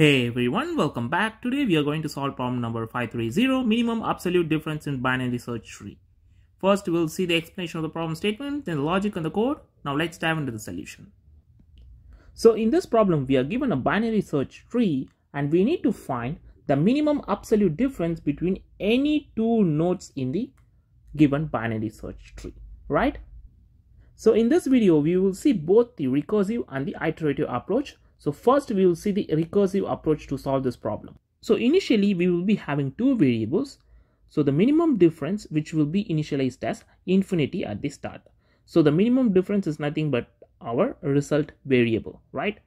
Hey everyone, welcome back. Today we are going to solve problem number 530, minimum absolute difference in binary search tree. First we will see the explanation of the problem statement, then the logic and the code. Now let's dive into the solution. So in this problem we are given a binary search tree and we need to find the minimum absolute difference between any two nodes in the given binary search tree, right? So in this video we will see both the recursive and the iterative approach. So first we will see the recursive approach to solve this problem. So initially we will be having two variables. So the minimum difference, which will be initialized as infinity at the start. So the minimum difference is nothing but our result variable, right?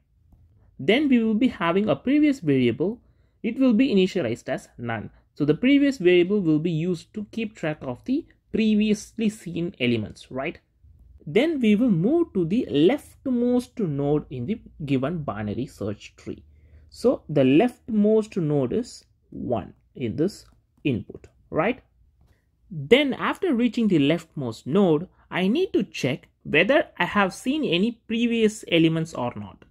Then we will be having a previous variable. It will be initialized as none. So the previous variable will be used to keep track of the previously seen elements, right? Then we will move to the leftmost node in the given binary search tree. So the leftmost node is 1 in this input, right? Then after reaching the leftmost node, I need to check whether I have seen any previous elements or not.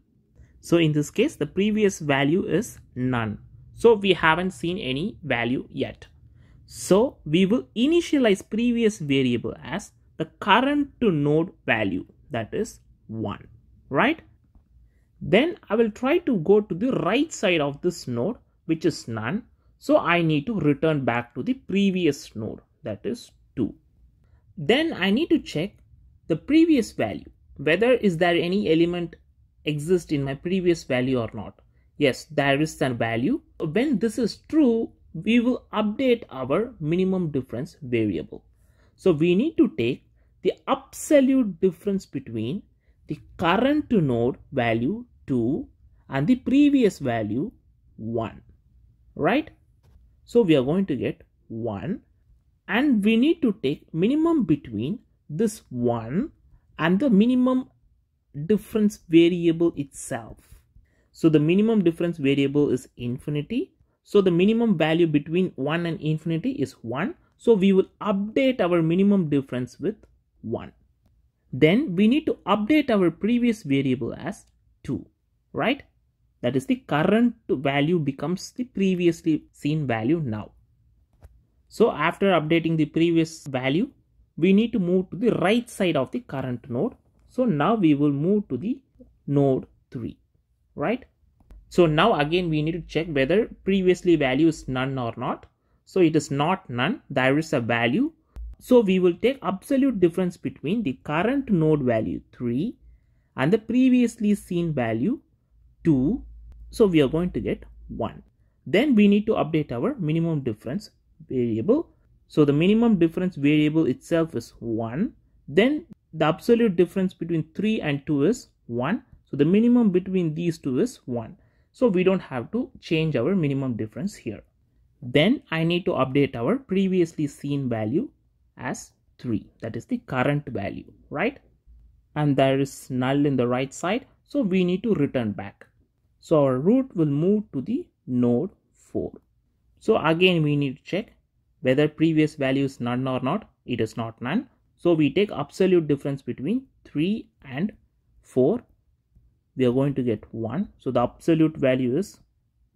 So in this case, the previous value is none. So we haven't seen any value yet. So we will initialize previous variable as the current to node value, that is 1, right? Then I will try to go to the right side of this node, which is none. So I need to return back to the previous node, that is 2. Then I need to check the previous value, whether is there any element exist in my previous value or not. Yes, there is some value. When this is true, we will update our minimum difference variable. So we need to take the absolute difference between the current to node value 2 and the previous value 1, right? So we are going to get 1, and we need to take minimum between this 1 and the minimum difference variable itself. So the minimum difference variable is infinity. So the minimum value between 1 and infinity is 1. So we will update our minimum difference with 1. Then we need to update our previous variable as 2, right? That is, the current value becomes the previously seen value now. So after updating the previous value, we need to move to the right side of the current node. So now we will move to the node 3, right? So now again we need to check whether previously value is none or not. So it is not none, there is a value. So we will take absolute difference between the current node value 3 and the previously seen value 2. So we are going to get 1. Then we need to update our minimum difference variable. So the minimum difference variable itself is 1. Then the absolute difference between 3 and 2 is 1. So the minimum between these two is 1. So we don't have to change our minimum difference here. Then I need to update our previously seen value as 3, that is the current value, right? And there is null in the right side, so we need to return back. So our root will move to the node 4. So again we need to check whether previous value is none or not. It is not none. So we take absolute difference between 3 and 4. We are going to get 1. So the absolute value is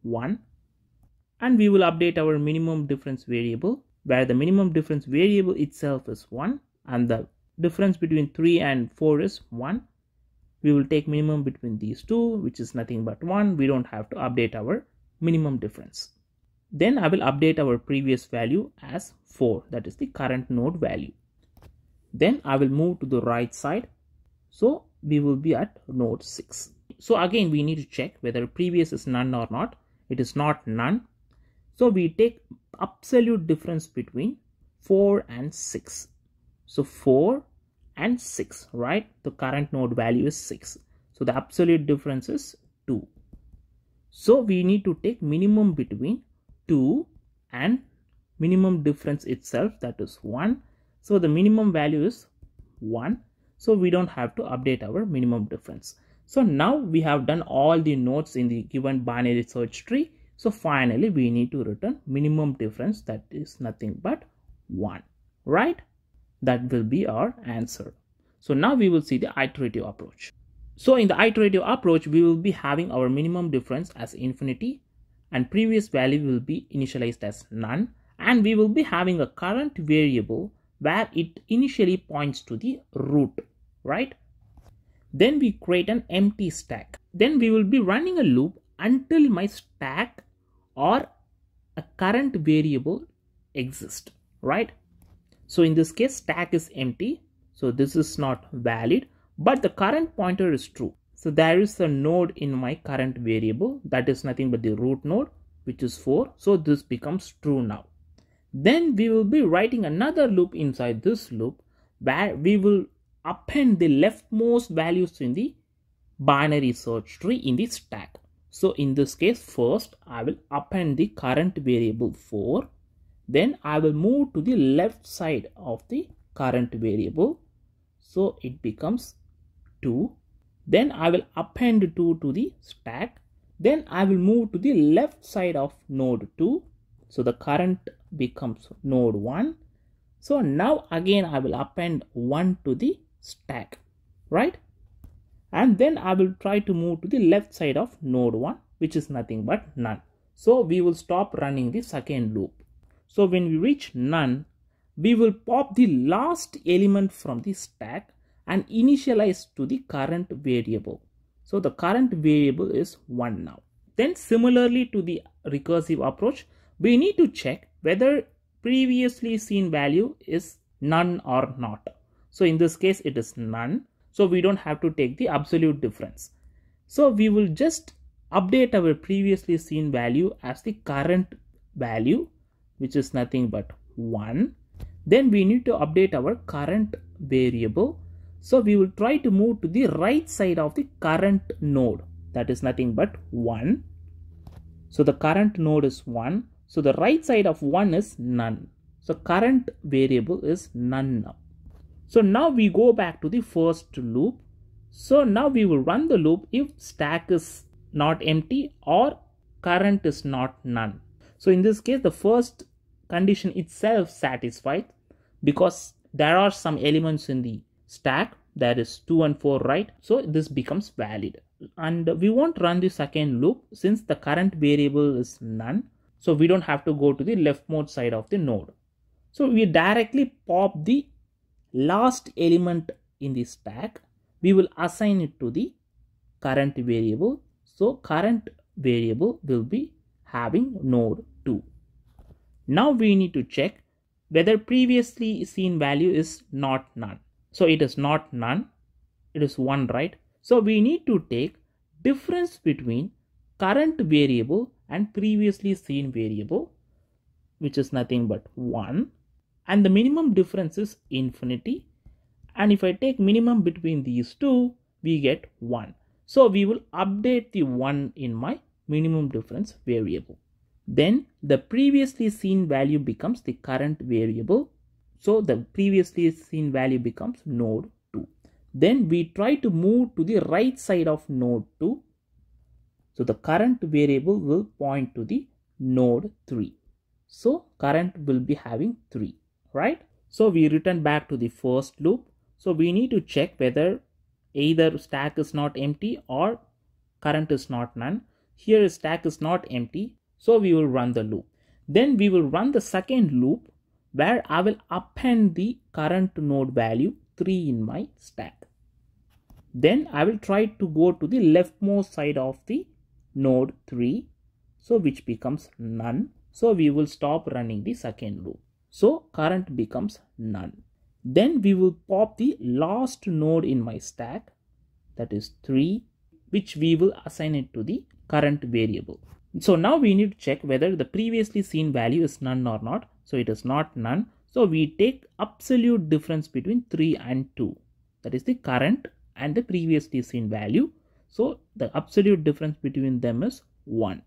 1. And we will update our minimum difference variable, where the minimum difference variable itself is 1 and the difference between 3 and 4 is 1. We will take minimum between these two, which is nothing but 1. We don't have to update our minimum difference. Then I will update our previous value as 4, that is the current node value. Then I will move to the right side. So we will be at node 6. So again we need to check whether previous is none or not. It is not none. So we take absolute difference between 4 and 6. So 4 and 6, right? The current node value is 6. So the absolute difference is 2. So we need to take minimum between 2 and minimum difference itself, that is 1. So the minimum value is 1. So we don't have to update our minimum difference. So now we have done all the nodes in the given binary search tree. So finally we need to return minimum difference, that is nothing but 1, right? That will be our answer. So now we will see the iterative approach. So in the iterative approach, we will be having our minimum difference as infinity, and previous value will be initialized as none, and we will be having a current variable where it initially points to the root, right? Then we create an empty stack. Then we will be running a loop until my stack or a current variable exists, right? So in this case, stack is empty, so this is not valid, but the current pointer is true. So there is a node in my current variable that is nothing but the root node, which is 4. So this becomes true now. Then we will be writing another loop inside this loop where we will append the leftmost values in the binary search tree in the stack. So in this case, first I will append the current variable 4. Then I will move to the left side of the current variable. So it becomes 2. Then I will append 2 to the stack. Then I will move to the left side of node 2. So the current becomes node 1. So now again I will append 1 to the stack, right? And then I will try to move to the left side of node 1, which is nothing but none. So we will stop running the second loop. So when we reach none, we will pop the last element from the stack and initialize to the current variable. So the current variable is 1 now. Then similarly to the recursive approach, we need to check whether previously seen value is none or not. So in this case, it is none. So we don't have to take the absolute difference. So we will just update our previously seen value as the current value, which is nothing but 1. Then we need to update our current variable. So we will try to move to the right side of the current node, that is nothing but 1. So the current node is 1. So the right side of 1 is none. So current variable is none now. So now we go back to the first loop. So now we will run the loop if stack is not empty or current is not none. So in this case, the first condition itself satisfied because there are some elements in the stack, that is 2 and 4, right? So this becomes valid. And we won't run the second loop since the current variable is none. So we don't have to go to the leftmost side of the node. So we directly pop the last element in the stack. We will assign it to the current variable. So current variable will be having node 2. Now we need to check whether previously seen value is not none. So it is not none. It is 1, right? So we need to take difference between current variable and previously seen variable, which is nothing but 1. And the minimum difference is infinity. And if I take minimum between these two, we get 1. So we will update the 1 in my minimum difference variable. Then the previously seen value becomes the current variable. So the previously seen value becomes node 2. Then we try to move to the right side of node 2. So the current variable will point to the node 3. So current will be having 3, right? So we return back to the first loop. So we need to check whether either stack is not empty or current is not none. Here stack is not empty, so we will run the loop. Then we will run the second loop where I will append the current node value 3 in my stack. Then I will try to go to the leftmost side of the node 3, so which becomes none. So we will stop running the second loop. So current becomes none. Then we will pop the last node in my stack, that is 3, which we will assign it to the current variable. So now we need to check whether the previously seen value is none or not. So it is not none. So we take absolute difference between 3 and 2. That is the current and the previously seen value. So the absolute difference between them is 1.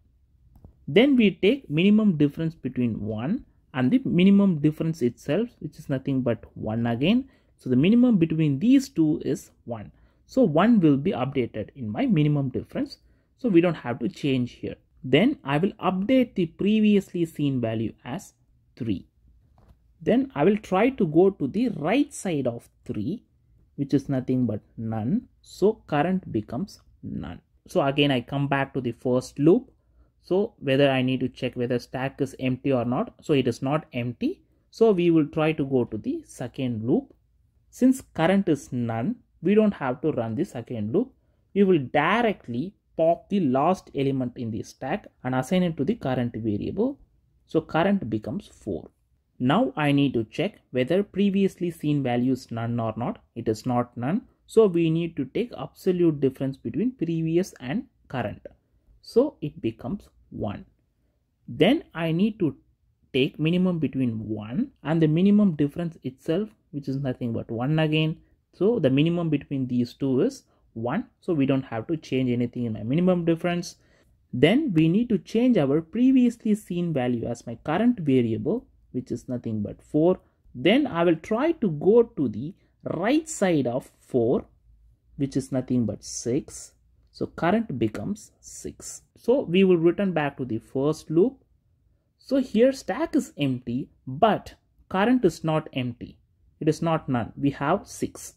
Then we take minimum difference between 1 and the minimum difference itself, which is nothing but 1 again. So the minimum between these two is 1. So 1 will be updated in my minimum difference. So we don't have to change here. Then I will update the previously seen value as 3. Then I will try to go to the right side of 3, which is nothing but none. So current becomes none. So again, I come back to the first loop. So whether I need to check whether stack is empty or not. So it is not empty. So we will try to go to the second loop. Since current is none, we don't have to run the second loop. We will directly pop the last element in the stack and assign it to the current variable. So current becomes 4. Now I need to check whether previously seen value is none or not. It is not none. So we need to take absolute difference between previous and current. So it becomes 1. Then I need to take minimum between 1 and the minimum difference itself, which is nothing but 1 again. So the minimum between these two is 1. So we don't have to change anything in my minimum difference. Then we need to change our previously seen value as my current variable, which is nothing but 4. Then I will try to go to the right side of 4, which is nothing but 6. So current becomes 6. So we will return back to the first loop. So here stack is empty, but current is not empty. It is not none. We have 6.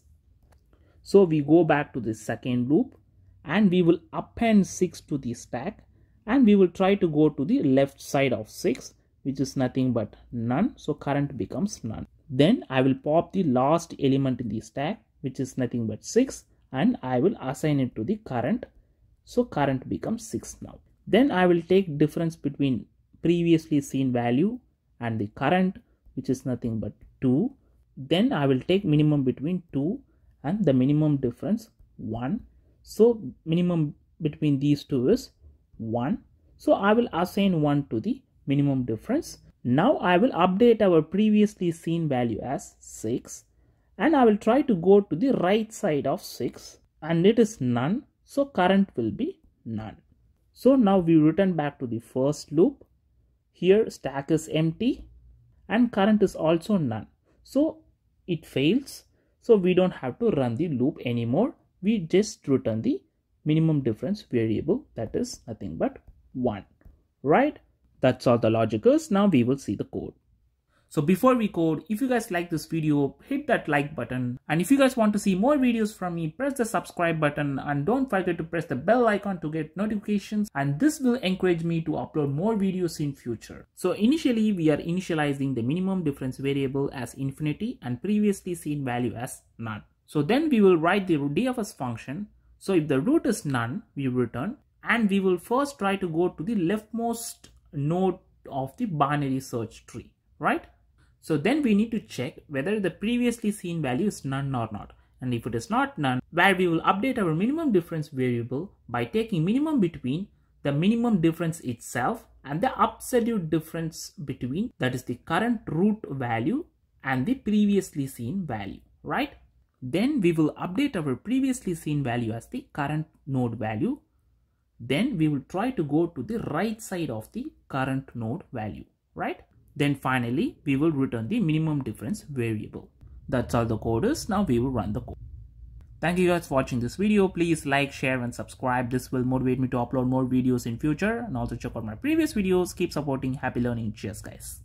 So we go back to the second loop and we will append 6 to the stack and we will try to go to the left side of 6, which is nothing but none. So current becomes none. Then I will pop the last element in the stack, which is nothing but 6, and I will assign it to the current. So current becomes 6 now. Then I will take difference between previously seen value and the current, which is nothing but 2. Then I will take minimum between 2 and the minimum difference 1. So minimum between these two is 1. So I will assign 1 to the minimum difference. Now I will update our previously seen value as 6. And I will try to go to the right side of 6. And it is none. So current will be none. So now we return back to the first loop. Here stack is empty. And current is also none. So it fails. So we don't have to run the loop anymore. We just return the minimum difference variable, that is nothing but 1. Right? That's all the logic is. Now we will see the code. So before we code, if you guys like this video, hit that like button. And if you guys want to see more videos from me, press the subscribe button and don't forget to press the bell icon to get notifications. And this will encourage me to upload more videos in future. So initially we are initializing the minimum difference variable as infinity and previously seen value as none. So then we will write the DFS function. So if the root is none, we return, and we will first try to go to the leftmost node of the binary search tree, right? So then we need to check whether the previously seen value is none or not. And if it is not none, where we will update our minimum difference variable by taking minimum between the minimum difference itself and the absolute difference between, that is the current root value and the previously seen value, right? Then we will update our previously seen value as the current node value. Then we will try to go to the right side of the current node value, right? Then finally, we will return the minimum difference variable. That's all the code is. Now we will run the code. Thank you guys for watching this video. Please like, share and subscribe. This will motivate me to upload more videos in future. And also check out my previous videos. Keep supporting. Happy learning. Cheers guys.